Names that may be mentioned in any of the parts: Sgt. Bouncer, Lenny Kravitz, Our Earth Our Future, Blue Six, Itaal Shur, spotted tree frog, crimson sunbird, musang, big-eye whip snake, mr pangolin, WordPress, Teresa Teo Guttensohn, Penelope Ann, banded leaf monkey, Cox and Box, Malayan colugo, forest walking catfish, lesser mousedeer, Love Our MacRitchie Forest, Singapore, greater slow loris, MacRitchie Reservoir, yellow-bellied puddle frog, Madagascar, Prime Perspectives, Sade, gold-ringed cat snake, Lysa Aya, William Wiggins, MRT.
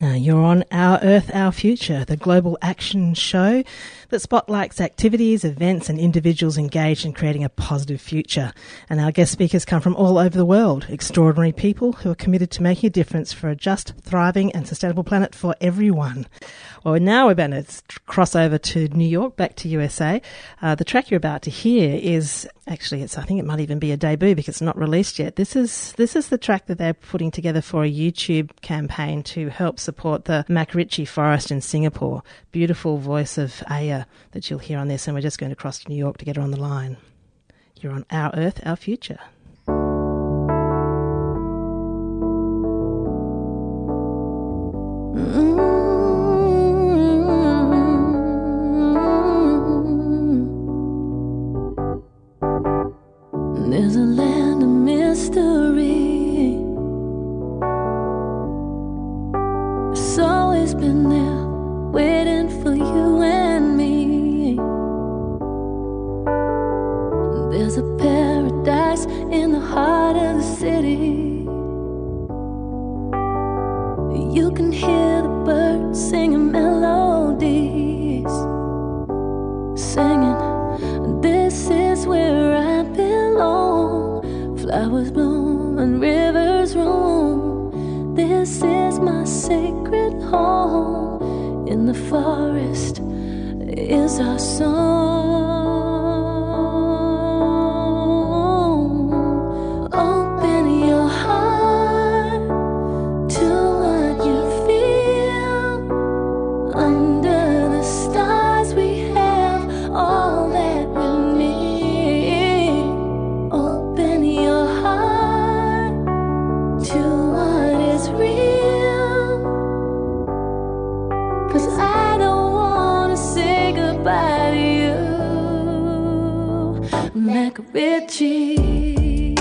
You're on Our Earth, Our Future, the global action show that spotlights activities, events and individuals engaged in creating a positive future. And our guest speakers come from all over the world, extraordinary people who are committed to making a difference for a just, thriving and sustainable planet for everyone. Well, now we're about to cross over to New York, back to USA. The track you're about to hear is... Actually, I think it might even be a debut because it's not released yet. This is the track that they're putting together for a YouTube campaign to help support the MacRitchie Forest in Singapore. Beautiful voice of Aya that you'll hear on this, and we're just going to cross to New York to get her on the line. You're on Our Earth, Our Future. There's a land of mystery. It's always been there, waiting for you and me. There's a paradise in the heart of the city. You can hear the birds singing melodies, singing, this is where I belong. Flowers bloom and rivers roam. This is my sacred home. In the forest is our song. Open your heart to what you feel. Under the stars we have all that we MacRitchie,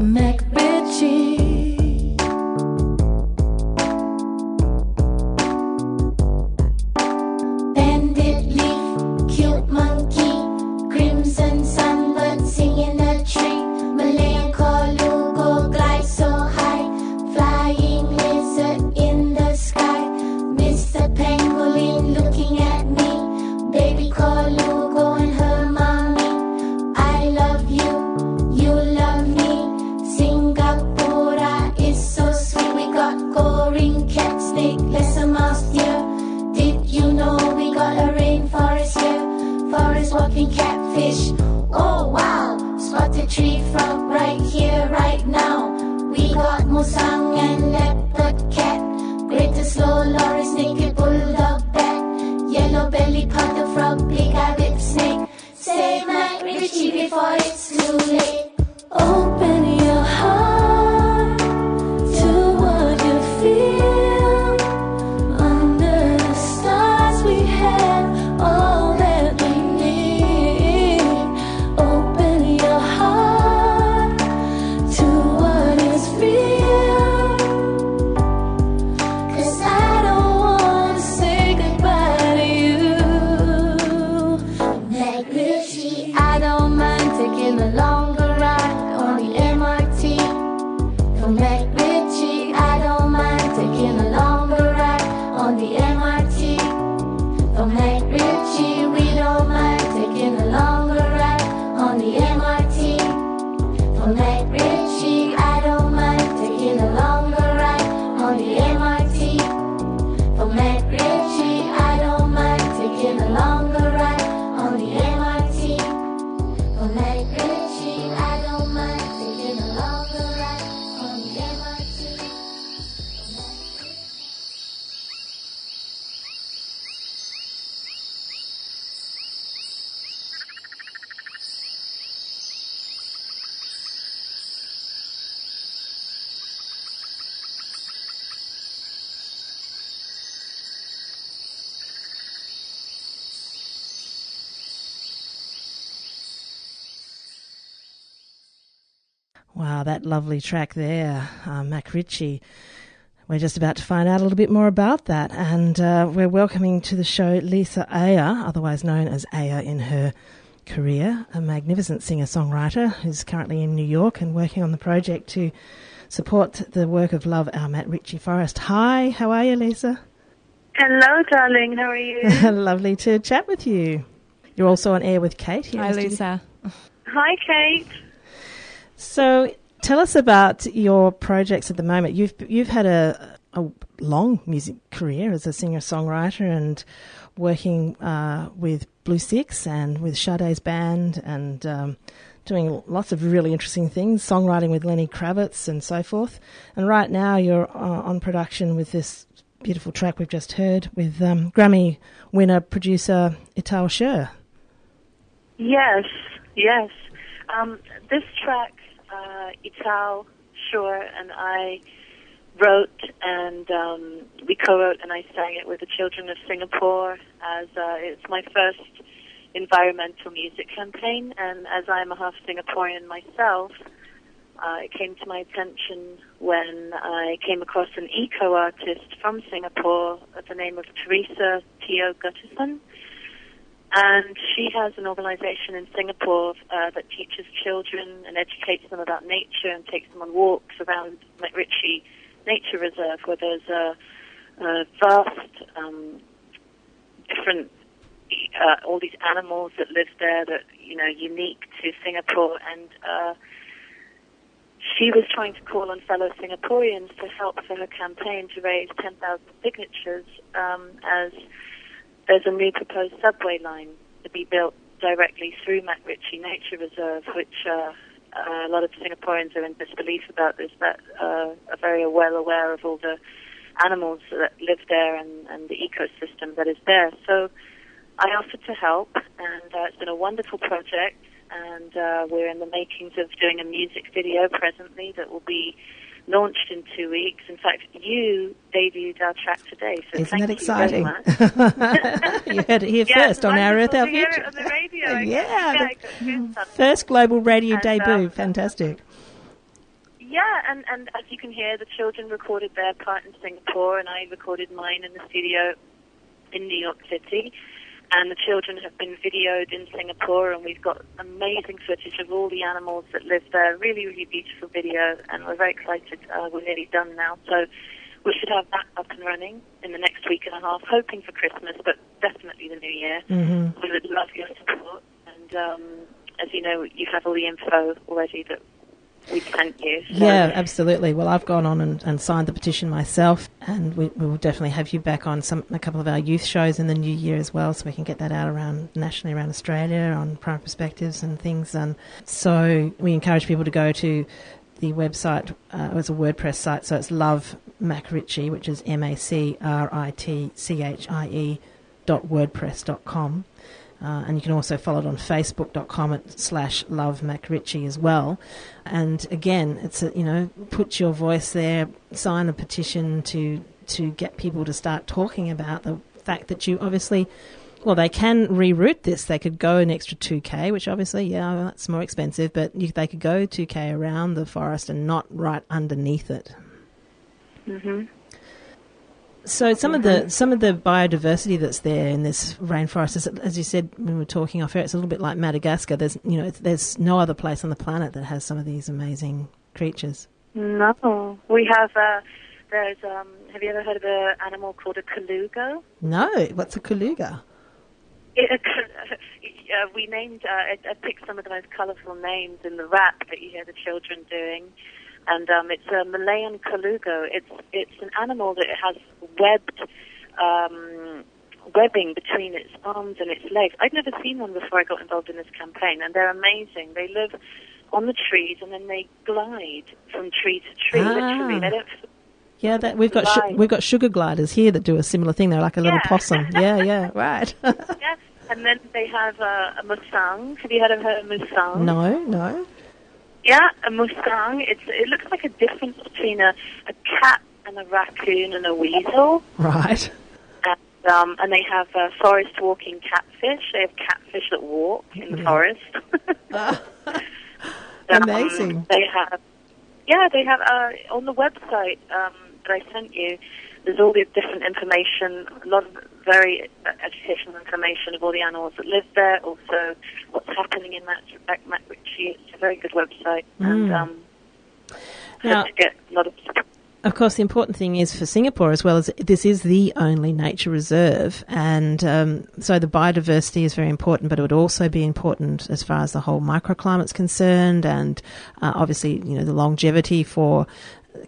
MacRitchie, bandit leaf, cute monkey, crimson sunbird singing in a tree, Malayan colugo glide so high, flying lizard in the sky, Mr. Pangolin looking at me. Baby colugo and her mommy, I love you, you love me. Singapore is so sweet. We got goring cat, snake, lesser mouse deer. Did you know we got a rainforest here? Forest walking catfish, oh wow. Spotted tree frog right here, right now. We got musang and leopard cat, greatest slow loris, naked bulldog bat, yellow belly panther frog, big rabbit snake. Save MacRitchie before it's too late. Open your heart to what you feel. Under the stars we have all that we need. Open your heart to what is real. 'Cause I don't want to say goodbye. I don't mind taking a longer ride on the MRT. From MacRitchie, I don't mind taking a longer ride on the MRT. From MacRitchie, we don't mind taking a longer ride on the MRT. From MacRitchie, I don't mind taking a longer ride on the MRT. From MacRitchie, I don't mind taking a longer ride on the MRT. MacRitchie, I don't mind taking a longer ride on the MacRitchie. Wow, that lovely track there, MacRitchie. We're just about to find out a little bit more about that. And we're welcoming to the show Lysa Aya, otherwise known as Aya in her career, a magnificent singer-songwriter who's currently in New York and working on the project to support the work of Love Our MacRitchie Forest. Hi, how are you, Lysa? Hello, darling. How are you? Lovely to chat with you. You're also on air with Kate here. Hi, Lysa. Hi, Kate. So tell us about your projects at the moment. You've had a long music career as a singer-songwriter and working with Blue Six and with Sade's band and doing lots of really interesting things, songwriting with Lenny Kravitz and so forth. And right now you're on production with this beautiful track we've just heard with Grammy winner producer Itaal Shur. Yes, yes. This track, Itaal Shur and I wrote and we co-wrote and I sang it with the Children of Singapore as it's my first environmental music campaign, and as I'm a half Singaporean myself, it came to my attention when I came across an eco artist from Singapore at the name of Teresa Teo Guttensohn, and she has an organization in Singapore that teaches children and educates them about nature and takes them on walks around MacRitchie Nature Reserve, where there's a vast different all these animals that live there that, you know, unique to Singapore, and she was trying to call on fellow Singaporeans to help for her campaign to raise 10,000 signatures as there's a new proposed subway line to be built directly through MacRitchie Nature Reserve, which a lot of Singaporeans are in disbelief about this, but are very well aware of all the animals that live there and the ecosystem that is there. So I offered to help, and it's been a wonderful project, and we're in the makings of doing a music video presently that will be launched in 2 weeks. In fact, you debuted our track today, so isn't that exciting? You heard it here first on Our Earth, Our Future. On the radio. Yeah, first global radio debut. Fantastic. Yeah, and as you can hear, the children recorded their part in Singapore, and I recorded mine in the studio in New York City. And the children have been videoed in Singapore, and we've got amazing footage of all the animals that live there. Really, really beautiful video, and we're very excited. We're nearly done now, so we should have that up and running in the next week and a half, hoping for Christmas, but definitely the new year. Mm-hmm. We would love your support, and as you know, you have all the info already that we've sent you. So. Yeah, absolutely. Well, I've gone on and signed the petition myself, and we will definitely have you back on a couple of our youth shows in the new year as well, so we can get that out nationally around Australia on Prime Perspectives and things. And so we encourage people to go to the website. It's a WordPress site, so it's Love MacRitchie, which is MacRitchie.wordpress.com. And you can also follow it on facebook.com/LoveMacRitchie as well. And again, it's put your voice there, sign a petition to get people to start talking about the fact that you obviously, well, they can reroute this. They could go an extra 2K, which obviously, that's more expensive, but they could go 2K around the forest and not right underneath it. Mm-hmm. So some of the biodiversity that's there in this rainforest is, as you said when we were talking off air, it's a little bit like Madagascar. There's no other place on the planet that has some of these amazing creatures. No, we have. Have you ever heard of an animal called a colugo? No, what's a colugo? We named. I picked some of the most colourful names in the rap that you hear the children doing. And it's a Malayan colugo. It's an animal that has webbed webbing between its arms and its legs. I'd never seen one before I got involved in this campaign, and they're amazing. They live on the trees, and then they glide from tree to tree. Literally, they don't. Yeah, we've got sugar gliders here that do a similar thing. They're like a little possum. Yeah, right. Yeah, and then they have a musang. Have you heard of her musang? No. Yeah, a musang. It looks like a difference between a cat and a raccoon and a weasel. Right. And they have forest walking catfish. They have catfish that walk in the forest. Amazing. They have on the website integrating. There's all the different information, a lot of very educational information of all the animals that live there, also what's happening in MacRitchie. It's a very good website. And now, to get a lot of support. Of course, the important thing is for Singapore as well is this is the only nature reserve, and so the biodiversity is very important, but it would also be important as far as the whole microclimate's concerned, and obviously, you know, the longevity for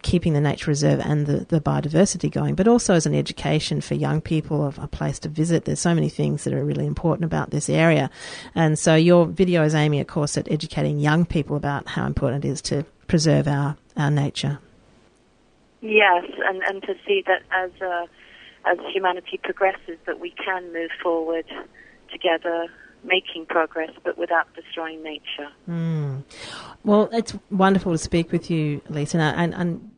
keeping the nature reserve and the biodiversity going, but also as an education for young people of a place to visit. There's so many things that are really important about this area. And so your video is aiming, of course, at educating young people about how important it is to preserve our nature. Yes, and to see that as humanity progresses, that we can move forward together, making progress, but without destroying nature. Well, it's wonderful to speak with you, Lysa, and